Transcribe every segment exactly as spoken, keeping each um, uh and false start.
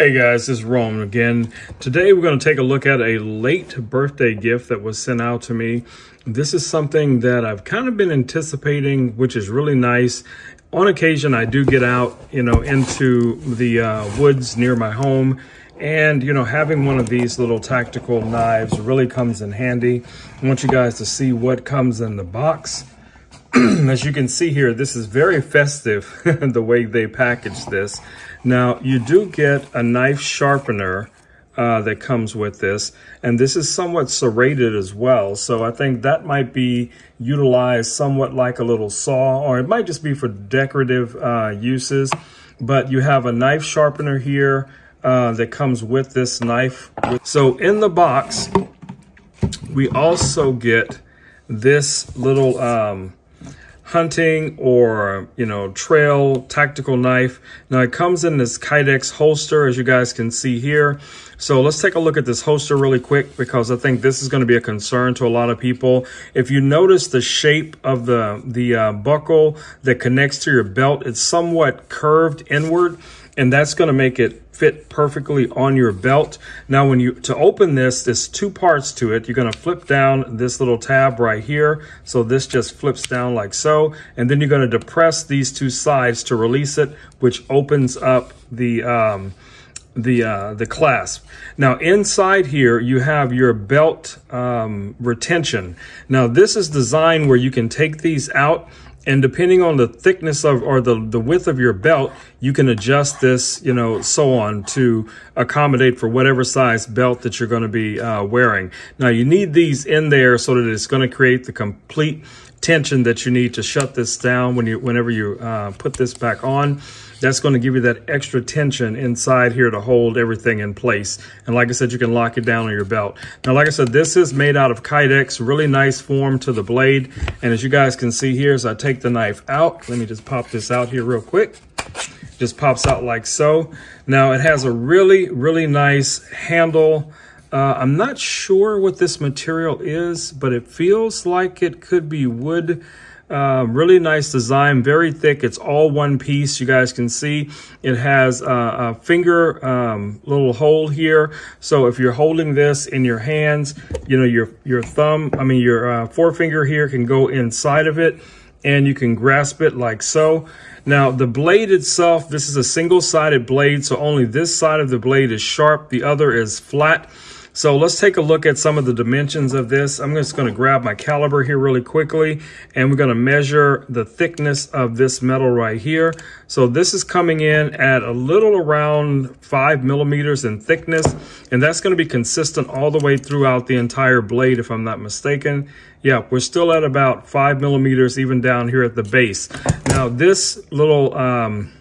Hey guys, this is Roman again. Today we're going to take a look at a late birthday gift that was sent out to me. This is something that I've kind of been anticipating, which is really nice. On occasion, I do get out, you know, into the uh, woods near my home. And, you know, having one of these little tactical knives really comes in handy. I want you guys to see what comes in the box. As you can see here, this is very festive, the way they package this. Now, you do get a knife sharpener uh, that comes with this, and this is somewhat serrated as well. So I think that might be utilized somewhat like a little saw, or it might just be for decorative uh, uses. But you have a knife sharpener here uh, that comes with this knife. So in the box, we also get this little um, hunting or, you know, trail tactical knife. Now it comes in this Kydex holster, as you guys can see here. So let's take a look at this holster really quick, because I think this is going to be a concern to a lot of people. If you notice the shape of the, the uh, buckle that connects to your belt, it's somewhat curved inward, and that's going to make it fit perfectly on your belt. Now, when you to open this, there's two parts to it. You're going to flip down this little tab right here. So this just flips down like so. And then you're going to depress these two sides to release it, which opens up the um, the uh, the clasp. Now inside here you have your belt um, retention. Now this is designed where you can take these out, and depending on the thickness of or the, the width of your belt, you can adjust this, you know, so on to accommodate for whatever size belt that you're going to be uh, wearing. Now you need these in there so that it's going to create the complete tension that you need to shut this down when you whenever you uh, put this back on. That's going to give you that extra tension inside here to hold everything in place. And like I said, you can lock it down on your belt. Now, like I said, this is made out of Kydex, really nice form to the blade. And as you guys can see here, as I take the knife out, let me just pop this out here real quick. Just pops out like so. Now it has a really, really nice handle. Uh, I'm not sure what this material is, but it feels like it could be wood. Uh, really nice design, very thick. It's all one piece. You guys can see it has uh, a finger um, little hole here. So if you're holding this in your hands, you know, your your thumb, I mean your uh, forefinger here can go inside of it, and you can grasp it like so. Now the blade itself, this is a single-sided blade, so only this side of the blade is sharp. The other is flat. So let's take a look at some of the dimensions of this. I'm just going to grab my caliber here really quickly, and we're going to measure the thickness of this metal right here. So this is coming in at a little around five millimeters in thickness, and that's going to be consistent all the way throughout the entire blade, if I'm not mistaken. Yeah, we're still at about five millimeters even down here at the base. Now this little um,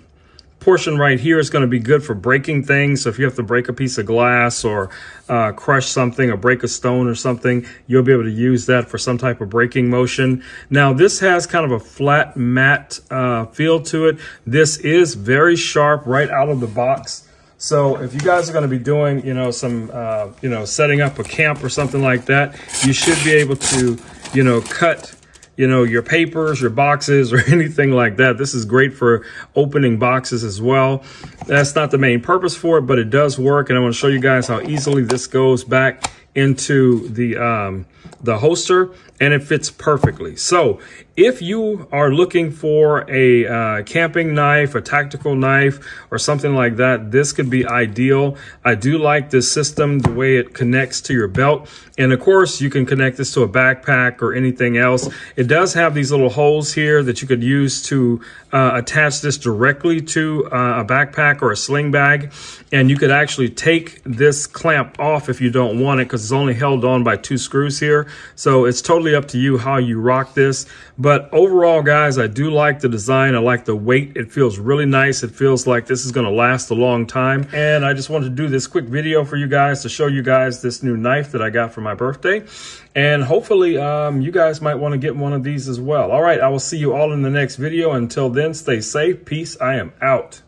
portion right here is going to be good for breaking things. So if you have to break a piece of glass or uh, crush something or break a stone or something, you'll be able to use that for some type of breaking motion. Now this has kind of a flat matte uh, feel to it. This is very sharp right out of the box. So if you guys are going to be doing, you know, some, uh, you know, setting up a camp or something like that, you should be able to, you know, cut you know, your papers, your boxes, or anything like that. This is great for opening boxes as well. That's not the main purpose for it, but it does work. And I want to show you guys how easily this goes back into the, um, the holster, and it fits perfectly. So if you are looking for a uh, camping knife, a tactical knife, or something like that, this could be ideal. I do like this system, the way it connects to your belt. And of course, you can connect this to a backpack or anything else. It does have these little holes here that you could use to uh, attach this directly to uh, a backpack or a sling bag. And you could actually take this clamp off if you don't want it, because it's only held on by two screws here. So it's totally up to you how you rock this. But overall, guys, I do like the design. I like the weight. It feels really nice. It feels like this is going to last a long time. And I just wanted to do this quick video for you guys to show you guys this new knife that I got for my birthday. And hopefully um, you guys might want to get one of these as well. All right, I will see you all in the next video. Until then, stay safe. Peace. I am out.